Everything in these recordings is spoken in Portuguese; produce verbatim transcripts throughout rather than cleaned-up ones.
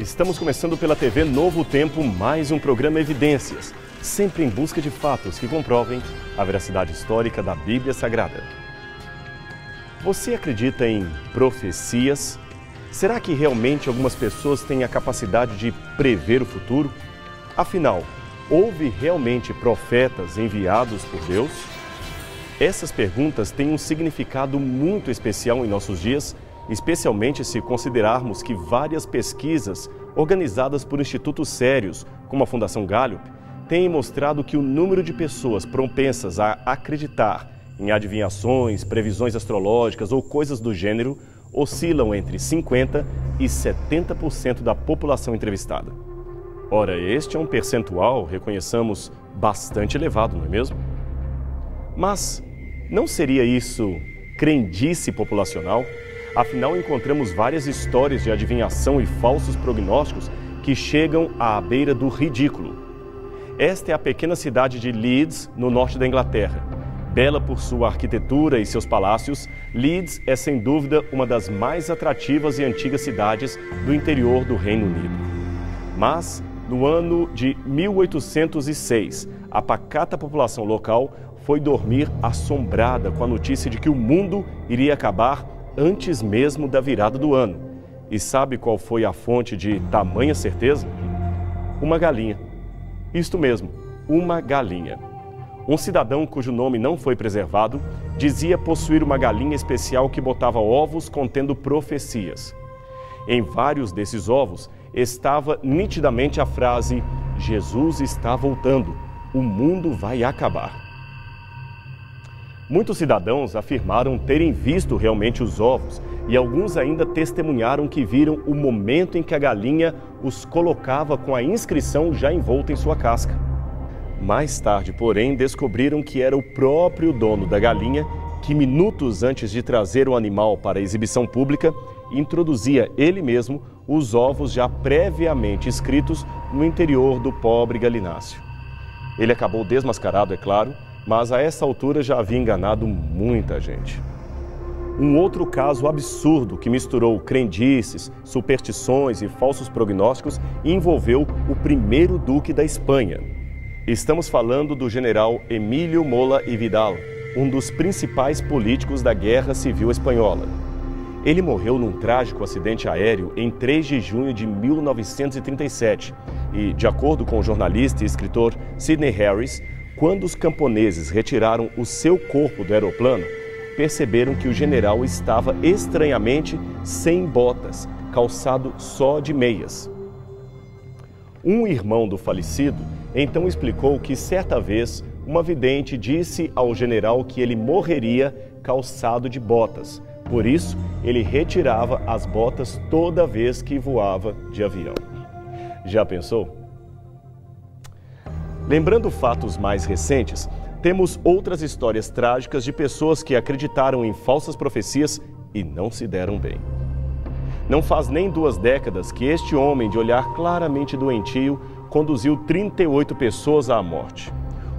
Estamos começando pela T V Novo Tempo, mais um programa Evidências, sempre em busca de fatos que comprovem a veracidade histórica da Bíblia Sagrada. Você acredita em profecias? Será que realmente algumas pessoas têm a capacidade de prever o futuro? Afinal, houve realmente profetas enviados por Deus? Essas perguntas têm um significado muito especial em nossos dias, especialmente se considerarmos que várias pesquisas organizadas por institutos sérios, como a Fundação Gallup, têm mostrado que o número de pessoas propensas a acreditar em adivinhações, previsões astrológicas ou coisas do gênero oscilam entre cinquenta por cento e setenta por cento da população entrevistada. Ora, este é um percentual, reconheçamos, bastante elevado, não é mesmo? Mas não seria isso crendice populacional? Afinal, encontramos várias histórias de adivinhação e falsos prognósticos que chegam à beira do ridículo. Esta é a pequena cidade de Leeds, no norte da Inglaterra. Bela por sua arquitetura e seus palácios, Leeds é sem dúvida uma das mais atrativas e antigas cidades do interior do Reino Unido. Mas, no ano de mil oitocentos e seis, a pacata população local foi dormir assombrada com a notícia de que o mundo iria acabar antes mesmo da virada do ano. E sabe qual foi a fonte de tamanha certeza? Uma galinha. Isto mesmo, uma galinha. Um cidadão cujo nome não foi preservado dizia possuir uma galinha especial que botava ovos contendo profecias. Em vários desses ovos estava nitidamente a frase: Jesus está voltando, o mundo vai acabar. Muitos cidadãos afirmaram terem visto realmente os ovos e alguns ainda testemunharam que viram o momento em que a galinha os colocava com a inscrição já envolta em sua casca. Mais tarde, porém, descobriram que era o próprio dono da galinha que, minutos antes de trazer o animal para a exibição pública, introduzia ele mesmo os ovos já previamente escritos no interior do pobre galináceo. Ele acabou desmascarado, é claro, mas a essa altura já havia enganado muita gente. Um outro caso absurdo que misturou crendices, superstições e falsos prognósticos envolveu o primeiro duque da Espanha. Estamos falando do general Emilio Mola y Vidal, um dos principais políticos da Guerra Civil Espanhola. Ele morreu num trágico acidente aéreo em três de junho de mil novecentos e trinta e sete e, de acordo com o jornalista e escritor Sidney Harris, quando os camponeses retiraram o seu corpo do aeroplano, perceberam que o general estava estranhamente sem botas, calçado só de meias. Um irmão do falecido então explicou que certa vez uma vidente disse ao general que ele morreria calçado de botas. Por isso, ele retirava as botas toda vez que voava de avião. Já pensou? Lembrando fatos mais recentes, temos outras histórias trágicas de pessoas que acreditaram em falsas profecias e não se deram bem. Não faz nem duas décadas que este homem de olhar claramente doentio conduziu trinta e oito pessoas à morte.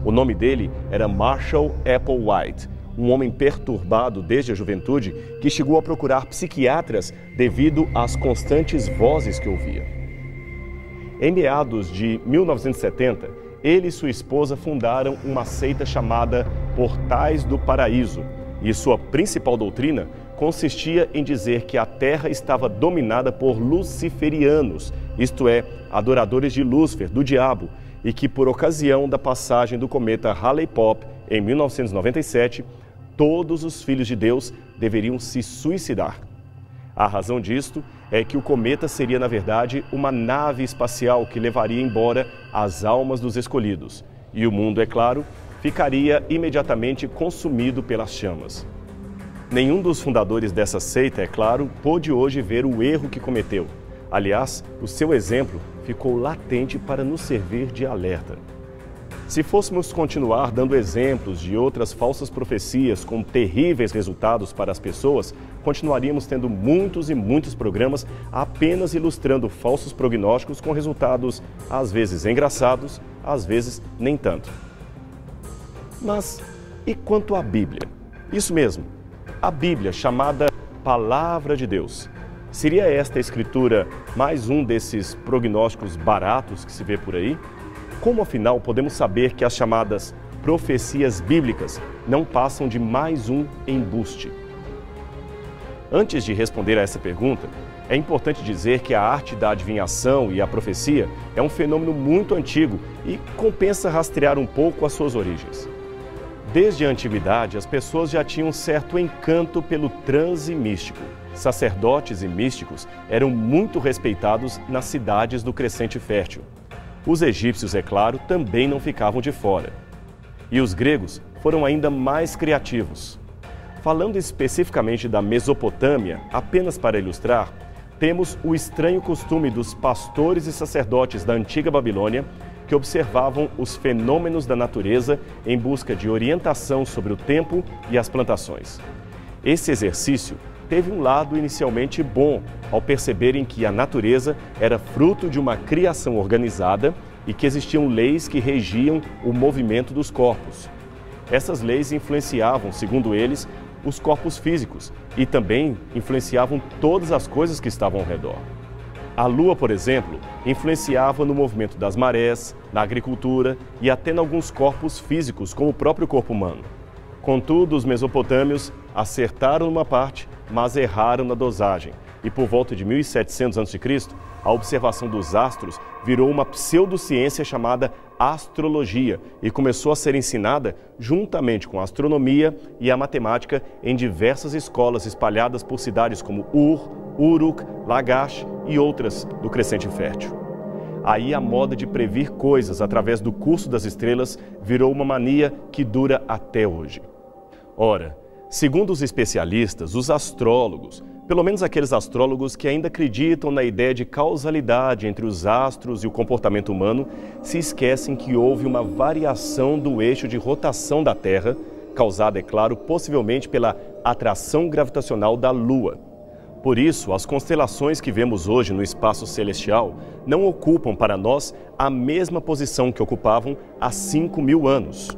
O nome dele era Marshall Applewhite, um homem perturbado desde a juventude que chegou a procurar psiquiatras devido às constantes vozes que ouvia. Em meados de mil novecentos e setenta, ele e sua esposa fundaram uma seita chamada Portais do Paraíso, e sua principal doutrina consistia em dizer que a Terra estava dominada por luciferianos, isto é, adoradores de Lúcifer, do diabo, e que por ocasião da passagem do cometa Hale-Bopp em mil novecentos e noventa e sete, todos os filhos de Deus deveriam se suicidar. A razão disto é que o cometa seria, na verdade, uma nave espacial que levaria embora as almas dos escolhidos. E o mundo, é claro, ficaria imediatamente consumido pelas chamas. Nenhum dos fundadores dessa seita, é claro, pôde hoje ver o erro que cometeu. Aliás, o seu exemplo ficou latente para nos servir de alerta. Se fôssemos continuar dando exemplos de outras falsas profecias com terríveis resultados para as pessoas, continuaríamos tendo muitos e muitos programas apenas ilustrando falsos prognósticos com resultados às vezes engraçados, às vezes nem tanto. Mas e quanto à Bíblia? Isso mesmo, a Bíblia, chamada Palavra de Deus. Seria esta escritura mais um desses prognósticos baratos que se vê por aí? Como, afinal, podemos saber que as chamadas profecias bíblicas não passam de mais um embuste? Antes de responder a essa pergunta, é importante dizer que a arte da adivinhação e a profecia é um fenômeno muito antigo e compensa rastrear um pouco as suas origens. Desde a antiguidade, as pessoas já tinham um certo encanto pelo transe místico. Sacerdotes e místicos eram muito respeitados nas cidades do Crescente Fértil. Os egípcios, é claro, também não ficavam de fora. E os gregos foram ainda mais criativos. Falando especificamente da Mesopotâmia, apenas para ilustrar, temos o estranho costume dos pastores e sacerdotes da antiga Babilônia que observavam os fenômenos da natureza em busca de orientação sobre o tempo e as plantações. Esse exercício teve um lado inicialmente bom, ao perceberem que a natureza era fruto de uma criação organizada e que existiam leis que regiam o movimento dos corpos. Essas leis influenciavam, segundo eles, os corpos físicos e também influenciavam todas as coisas que estavam ao redor. A lua, por exemplo, influenciava no movimento das marés, na agricultura e até em alguns corpos físicos, como o próprio corpo humano. Contudo, os mesopotâmios acertaram numa parte, mas erraram na dosagem. E por volta de mil e setecentos antes de Cristo, a observação dos astros virou uma pseudociência chamada astrologia e começou a ser ensinada juntamente com a astronomia e a matemática em diversas escolas espalhadas por cidades como Ur, Uruk, Lagash e outras do Crescente Fértil. Aí a moda de prever coisas através do curso das estrelas virou uma mania que dura até hoje. Ora, segundo os especialistas, os astrólogos, pelo menos aqueles astrólogos que ainda acreditam na ideia de causalidade entre os astros e o comportamento humano, se esquecem que houve uma variação do eixo de rotação da Terra, causada, é claro, possivelmente pela atração gravitacional da Lua. Por isso, as constelações que vemos hoje no espaço celestial não ocupam para nós a mesma posição que ocupavam há cinco mil anos.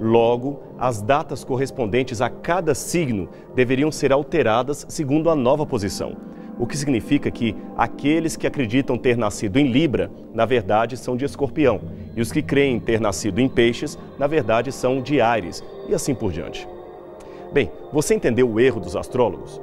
Logo, as datas correspondentes a cada signo deveriam ser alteradas segundo a nova posição, o que significa que aqueles que acreditam ter nascido em Libra, na verdade, são de Escorpião, e os que creem ter nascido em Peixes, na verdade, são de Ares, e assim por diante. Bem, você entendeu o erro dos astrólogos?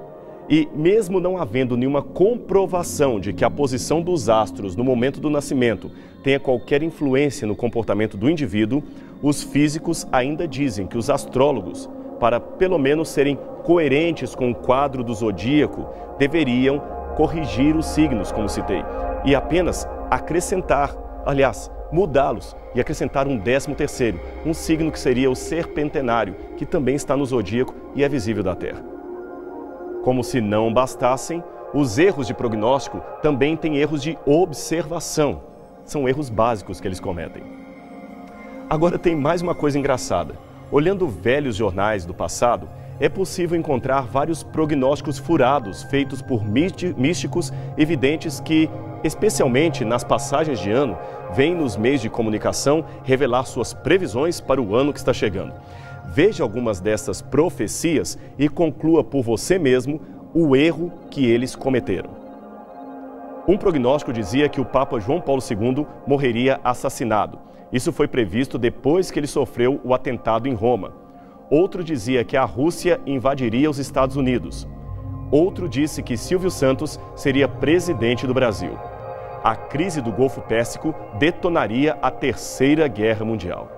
E mesmo não havendo nenhuma comprovação de que a posição dos astros no momento do nascimento tenha qualquer influência no comportamento do indivíduo, os físicos ainda dizem que os astrólogos, para pelo menos serem coerentes com o quadro do zodíaco, deveriam corrigir os signos, como citei, e apenas acrescentar, aliás, mudá-los e acrescentar um décimo terceiro, um signo que seria o serpentenário, que também está no zodíaco e é visível da Terra. Como se não bastassem, os erros de prognóstico também têm erros de observação. São erros básicos que eles cometem. Agora tem mais uma coisa engraçada. Olhando velhos jornais do passado, é possível encontrar vários prognósticos furados feitos por místicos e videntes que, especialmente nas passagens de ano, vêm nos meios de comunicação revelar suas previsões para o ano que está chegando. Veja algumas dessas profecias e conclua por você mesmo o erro que eles cometeram. Um prognóstico dizia que o Papa João Paulo segundo morreria assassinado. Isso foi previsto depois que ele sofreu o atentado em Roma. Outro dizia que a Rússia invadiria os Estados Unidos. Outro disse que Silvio Santos seria presidente do Brasil. A crise do Golfo Pérsico detonaria a Terceira Guerra Mundial.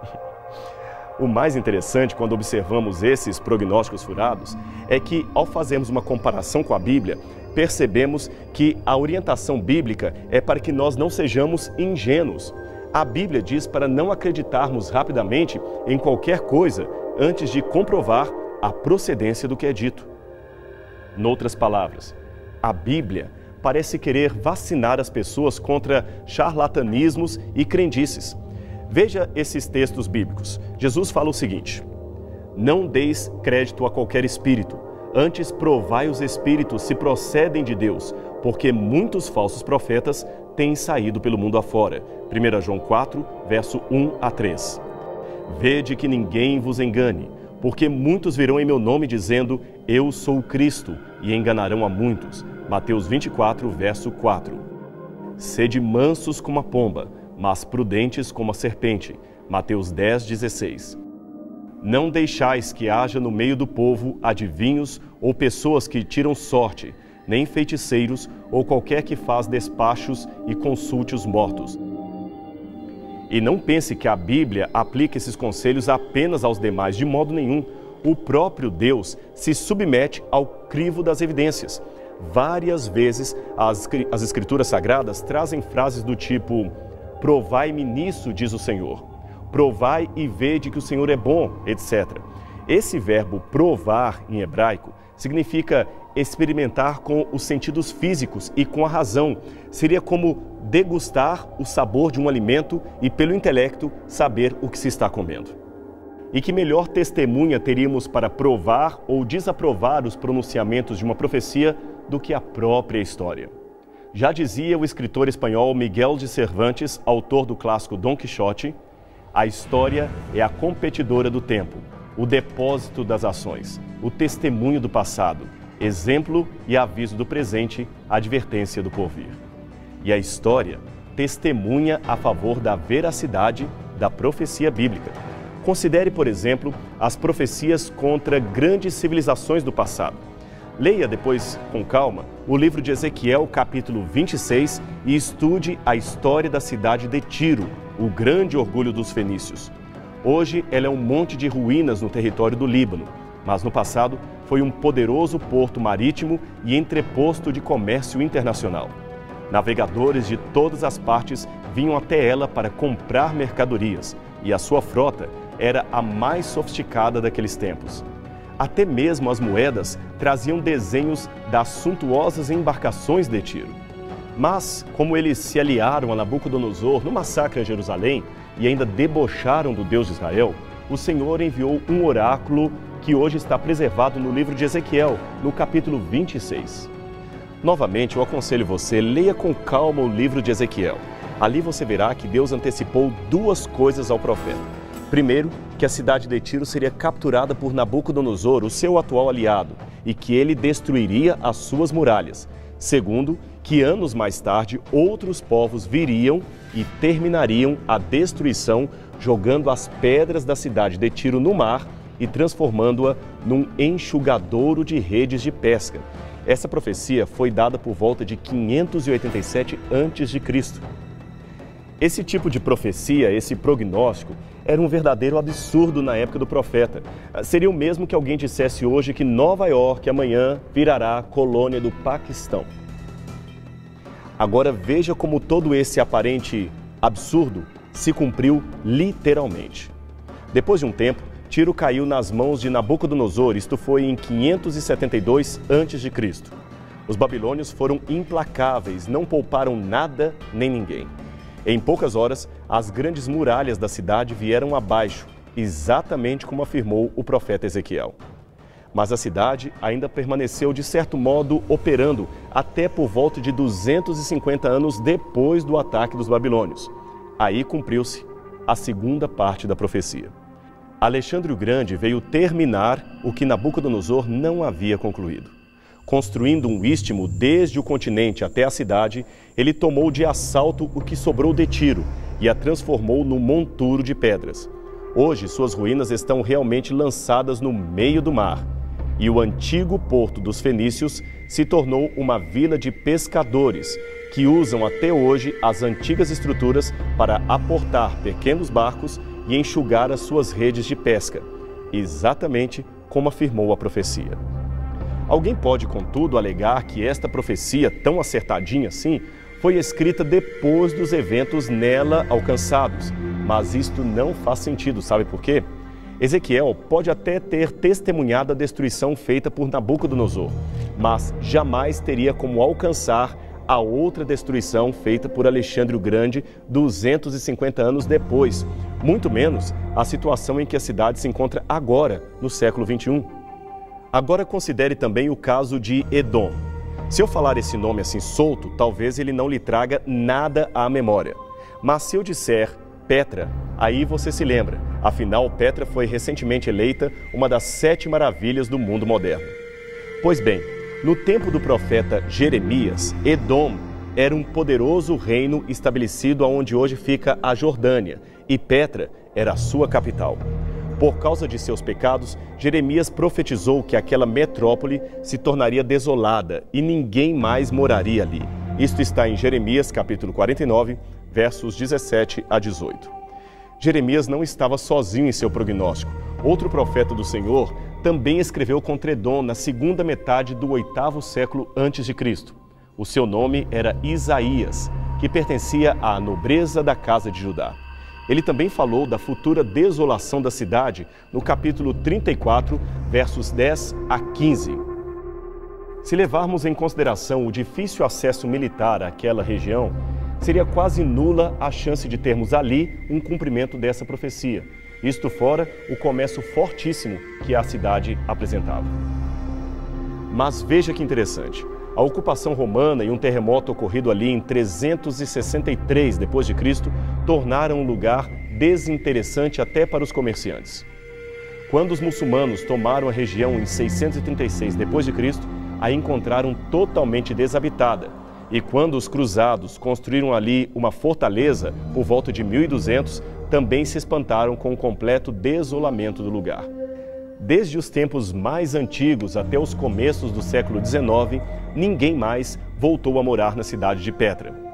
O mais interessante quando observamos esses prognósticos furados é que, ao fazermos uma comparação com a Bíblia, percebemos que a orientação bíblica é para que nós não sejamos ingênuos. A Bíblia diz para não acreditarmos rapidamente em qualquer coisa antes de comprovar a procedência do que é dito. Noutras palavras, a Bíblia parece querer vacinar as pessoas contra charlatanismos e crendices. Veja esses textos bíblicos. Jesus fala o seguinte: não deis crédito a qualquer espírito, antes provai os espíritos se procedem de Deus, porque muitos falsos profetas têm saído pelo mundo afora. primeira João quatro, verso um a três. Vede que ninguém vos engane, porque muitos virão em meu nome dizendo, eu sou o Cristo, e enganarão a muitos. Mateus vinte e quatro, verso quatro. Sede mansos como a pomba, mas prudentes como a serpente. Mateus dez, dezesseis. Não deixais que haja no meio do povo adivinhos ou pessoas que tiram sorte, nem feiticeiros ou qualquer que faz despachos e consulte os mortos. E não pense que a Bíblia aplica esses conselhos apenas aos demais, de modo nenhum. O próprio Deus se submete ao crivo das evidências. Várias vezes as, as Escrituras Sagradas trazem frases do tipo: provai-me nisso, diz o Senhor. Provai e vede que o Senhor é bom, etcétera. Esse verbo provar em hebraico significa experimentar com os sentidos físicos e com a razão. Seria como degustar o sabor de um alimento e, pelo intelecto, saber o que se está comendo. E que melhor testemunha teríamos para provar ou desaprovar os pronunciamentos de uma profecia do que a própria história? Já dizia o escritor espanhol Miguel de Cervantes, autor do clássico Dom Quixote, a história é a competidora do tempo, o depósito das ações, o testemunho do passado, exemplo e aviso do presente, advertência do porvir. E a história testemunha a favor da veracidade da profecia bíblica. Considere, por exemplo, as profecias contra grandes civilizações do passado. Leia depois, com calma, o livro de Ezequiel, capítulo vinte e seis, e estude a história da cidade de Tiro, o grande orgulho dos fenícios. Hoje, ela é um monte de ruínas no território do Líbano, mas no passado foi um poderoso porto marítimo e entreposto de comércio internacional. Navegadores de todas as partes vinham até ela para comprar mercadorias, e a sua frota era a mais sofisticada daqueles tempos. Até mesmo as moedas traziam desenhos das suntuosas embarcações de Tiro. Mas, como eles se aliaram a Nabucodonosor no massacre a Jerusalém e ainda debocharam do Deus de Israel, o Senhor enviou um oráculo que hoje está preservado no livro de Ezequiel, no capítulo vinte e seis. Novamente, eu aconselho você, leia com calma o livro de Ezequiel. Ali você verá que Deus antecipou duas coisas ao profeta. Primeiro, que a cidade de Tiro seria capturada por Nabucodonosor, o seu atual aliado, e que ele destruiria as suas muralhas. Segundo, que anos mais tarde outros povos viriam e terminariam a destruição, jogando as pedras da cidade de Tiro no mar e transformando-a num enxugadouro de redes de pesca. Essa profecia foi dada por volta de quinhentos e oitenta e sete antes de Cristo. Esse tipo de profecia, esse prognóstico, era um verdadeiro absurdo na época do profeta. Seria o mesmo que alguém dissesse hoje que Nova York amanhã virará colônia do Paquistão. Agora veja como todo esse aparente absurdo se cumpriu literalmente. Depois de um tempo, Tiro caiu nas mãos de Nabucodonosor, isto foi em quinhentos e setenta e dois antes de Cristo. Os babilônios foram implacáveis, não pouparam nada nem ninguém. Em poucas horas, as grandes muralhas da cidade vieram abaixo, exatamente como afirmou o profeta Ezequiel. Mas a cidade ainda permaneceu, de certo modo, operando até por volta de duzentos e cinquenta anos depois do ataque dos babilônios. Aí cumpriu-se a segunda parte da profecia. Alexandre o Grande veio terminar o que Nabucodonosor não havia concluído. Construindo um istmo desde o continente até a cidade, ele tomou de assalto o que sobrou de Tiro e a transformou num monturo de pedras. Hoje, suas ruínas estão realmente lançadas no meio do mar, e o antigo porto dos fenícios se tornou uma vila de pescadores que usam até hoje as antigas estruturas para aportar pequenos barcos e enxugar as suas redes de pesca, exatamente como afirmou a profecia. Alguém pode, contudo, alegar que esta profecia, tão acertadinha assim, foi escrita depois dos eventos nela alcançados. Mas isto não faz sentido, sabe por quê? Ezequiel pode até ter testemunhado a destruição feita por Nabucodonosor, mas jamais teria como alcançar a outra destruição feita por Alexandre o Grande duzentos e cinquenta anos depois, muito menos a situação em que a cidade se encontra agora, no século vinte e um. Agora considere também o caso de Edom. Se eu falar esse nome assim solto, talvez ele não lhe traga nada à memória. Mas se eu disser Petra, aí você se lembra. Afinal, Petra foi recentemente eleita uma das sete maravilhas do mundo moderno. Pois bem, No tempo do profeta Jeremias, Edom era um poderoso reino estabelecido aonde hoje fica a Jordânia, e Petra era a sua capital. Por causa de seus pecados, Jeremias profetizou que aquela metrópole se tornaria desolada e ninguém mais moraria ali. Isto está em Jeremias capítulo quarenta e nove, versos dezessete a dezoito. Jeremias não estava sozinho em seu prognóstico. Outro profeta do Senhor também escreveu contra Edom na segunda metade do oitavo século antes de Cristo. O seu nome era Isaías, que pertencia à nobreza da casa de Judá. Ele também falou da futura desolação da cidade no capítulo trinta e quatro, versos dez a quinze. Se levarmos em consideração o difícil acesso militar àquela região, seria quase nula a chance de termos ali um cumprimento dessa profecia, isto fora o comércio fortíssimo que a cidade apresentava. Mas veja que interessante, a ocupação romana e um terremoto ocorrido ali em trezentos e sessenta e três depois de Cristo tornaram o lugar desinteressante até para os comerciantes. Quando os muçulmanos tomaram a região em seiscentos e trinta e seis depois de Cristo, a encontraram totalmente desabitada. E quando os cruzados construíram ali uma fortaleza, por volta de mil e duzentos, também se espantaram com o completo desolamento do lugar. Desde os tempos mais antigos até os começos do século dezenove, ninguém mais voltou a morar na cidade de Petra.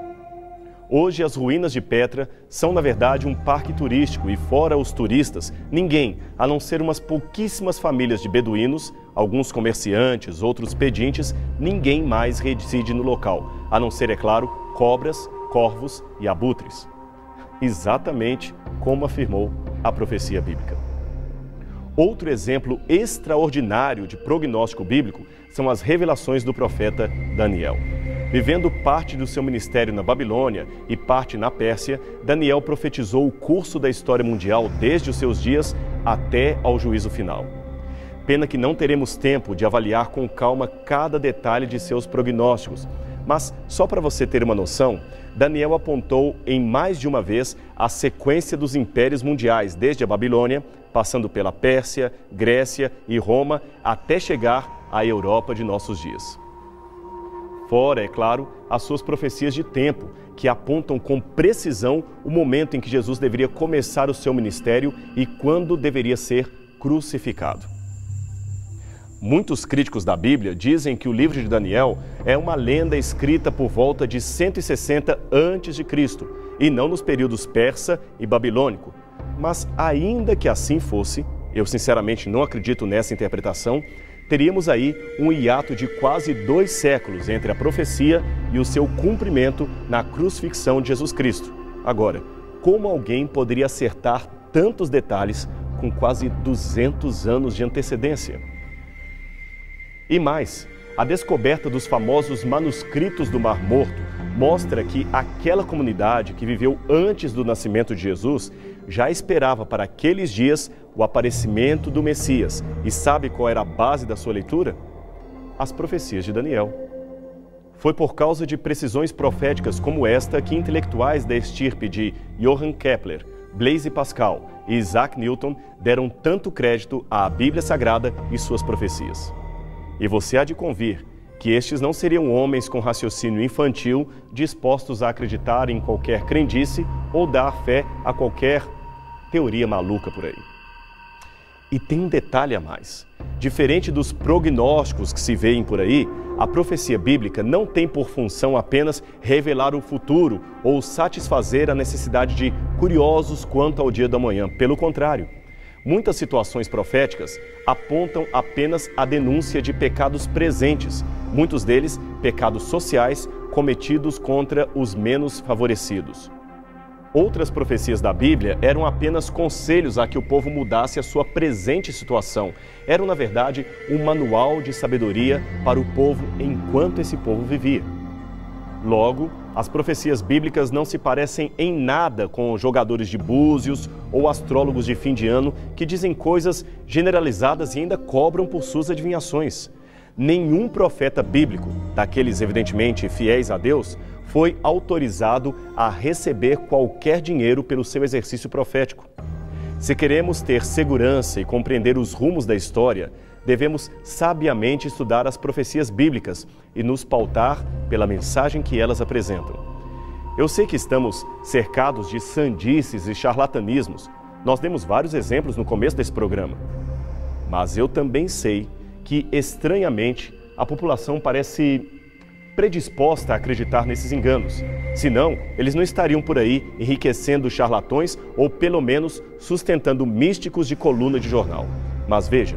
Hoje, as ruínas de Petra são, na verdade, um parque turístico e, fora os turistas, ninguém, a não ser umas pouquíssimas famílias de beduínos, alguns comerciantes, outros pedintes, ninguém mais reside no local, a não ser, é claro, cobras, corvos e abutres. Exatamente como afirmou a profecia bíblica. Outro exemplo extraordinário de prognóstico bíblico são as revelações do profeta Daniel. Vivendo parte do seu ministério na Babilônia e parte na Pérsia, Daniel profetizou o curso da história mundial desde os seus dias até ao juízo final. Pena que não teremos tempo de avaliar com calma cada detalhe de seus prognósticos, mas só para você ter uma noção, Daniel apontou em mais de uma vez a sequência dos impérios mundiais, desde a Babilônia, passando pela Pérsia, Grécia e Roma, até chegar à Europa de nossos dias. Fora, é claro, as suas profecias de tempo, que apontam com precisão o momento em que Jesus deveria começar o seu ministério e quando deveria ser crucificado. Muitos críticos da Bíblia dizem que o livro de Daniel é uma lenda escrita por volta de cento e sessenta antes de Cristo e não nos períodos persa e babilônico. Mas ainda que assim fosse, eu sinceramente não acredito nessa interpretação, teríamos aí um hiato de quase dois séculos entre a profecia e o seu cumprimento na crucifixão de Jesus Cristo. Agora, como alguém poderia acertar tantos detalhes com quase duzentos anos de antecedência? E mais, a descoberta dos famosos manuscritos do Mar Morto mostra que aquela comunidade que viveu antes do nascimento de Jesus já esperava para aqueles dias o aparecimento do Messias. E sabe qual era a base da sua leitura? As profecias de Daniel. Foi por causa de precisões proféticas como esta que intelectuais da estirpe de Johann Kepler, Blaise Pascal e Isaac Newton deram tanto crédito à Bíblia Sagrada e suas profecias. E você há de convir que estes não seriam homens com raciocínio infantil dispostos a acreditar em qualquer crendice ou dar fé a qualquer teoria maluca por aí. E tem um detalhe a mais. Diferente dos prognósticos que se veem por aí, a profecia bíblica não tem por função apenas revelar o futuro ou satisfazer a necessidade de curiosos quanto ao dia da manhã. Pelo contrário. Muitas situações proféticas apontam apenas a denúncia de pecados presentes, muitos deles pecados sociais cometidos contra os menos favorecidos. Outras profecias da Bíblia eram apenas conselhos a que o povo mudasse a sua presente situação. Eram, na verdade, um manual de sabedoria para o povo enquanto esse povo vivia. Logo, as profecias bíblicas não se parecem em nada com jogadores de búzios ou astrólogos de fim de ano que dizem coisas generalizadas e ainda cobram por suas adivinhações. Nenhum profeta bíblico, daqueles evidentemente fiéis a Deus, foi autorizado a receber qualquer dinheiro pelo seu exercício profético. Se queremos ter segurança e compreender os rumos da história, devemos sabiamente estudar as profecias bíblicas e nos pautar pela mensagem que elas apresentam. Eu sei que estamos cercados de sandices e charlatanismos. Nós demos vários exemplos no começo desse programa. Mas eu também sei que, estranhamente, a população parece predisposta a acreditar nesses enganos. Senão, eles não estariam por aí enriquecendo charlatões ou, pelo menos, sustentando místicos de coluna de jornal. Mas veja,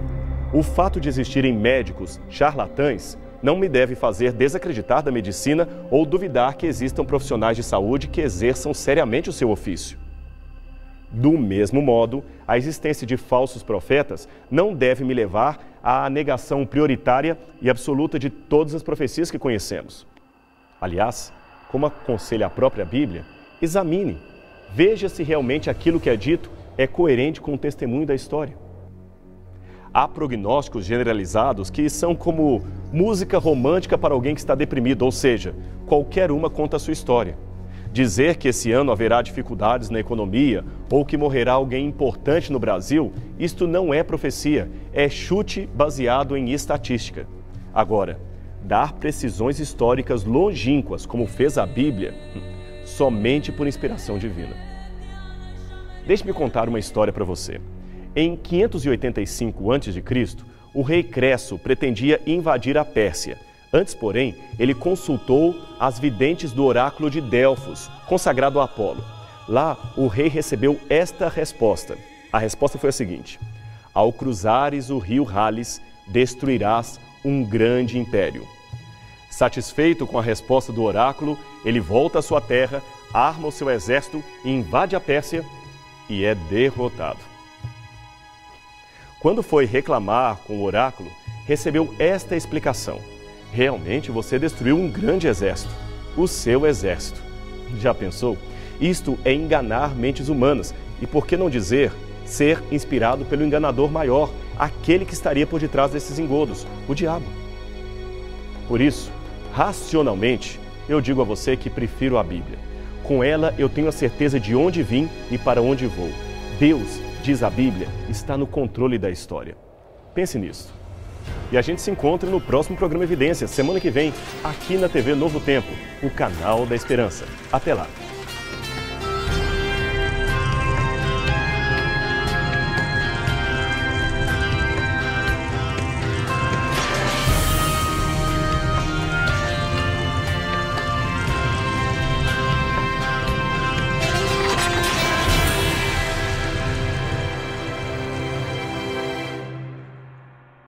o fato de existirem médicos charlatães não me deve fazer desacreditar da medicina ou duvidar que existam profissionais de saúde que exerçam seriamente o seu ofício. Do mesmo modo, a existência de falsos profetas não deve me levar à negação prioritária e absoluta de todas as profecias que conhecemos. Aliás, como aconselha a própria Bíblia, examine, veja se realmente aquilo que é dito é coerente com o testemunho da história. Há prognósticos generalizados que são como música romântica para alguém que está deprimido, ou seja, qualquer uma conta a sua história. Dizer que esse ano haverá dificuldades na economia ou que morrerá alguém importante no Brasil, isto não é profecia, é chute baseado em estatística. Agora, dar precisões históricas longínquas, como fez a Bíblia, somente por inspiração divina. Deixe-me contar uma história para você. Em quinhentos e oitenta e cinco antes de Cristo, o rei Cresso pretendia invadir a Pérsia. Antes, porém, ele consultou as videntes do oráculo de Delfos, consagrado a Apolo. Lá, o rei recebeu esta resposta. A resposta foi a seguinte: ao cruzares o rio Halys, destruirás um grande império. Satisfeito com a resposta do oráculo, ele volta à sua terra, arma o seu exército, invade a Pérsia e é derrotado. Quando foi reclamar com o oráculo, recebeu esta explicação: realmente você destruiu um grande exército, o seu exército. Já pensou? Isto é enganar mentes humanas e, por que não dizer, ser inspirado pelo enganador maior, aquele que estaria por detrás desses engodos, o diabo. Por isso, racionalmente, eu digo a você que prefiro a Bíblia. Com ela eu tenho a certeza de onde vim e para onde vou. Deus, diz a Bíblia, está no controle da história. Pense nisso. E a gente se encontra no próximo programa Evidências, semana que vem, aqui na T V Novo Tempo, o canal da esperança. Até lá!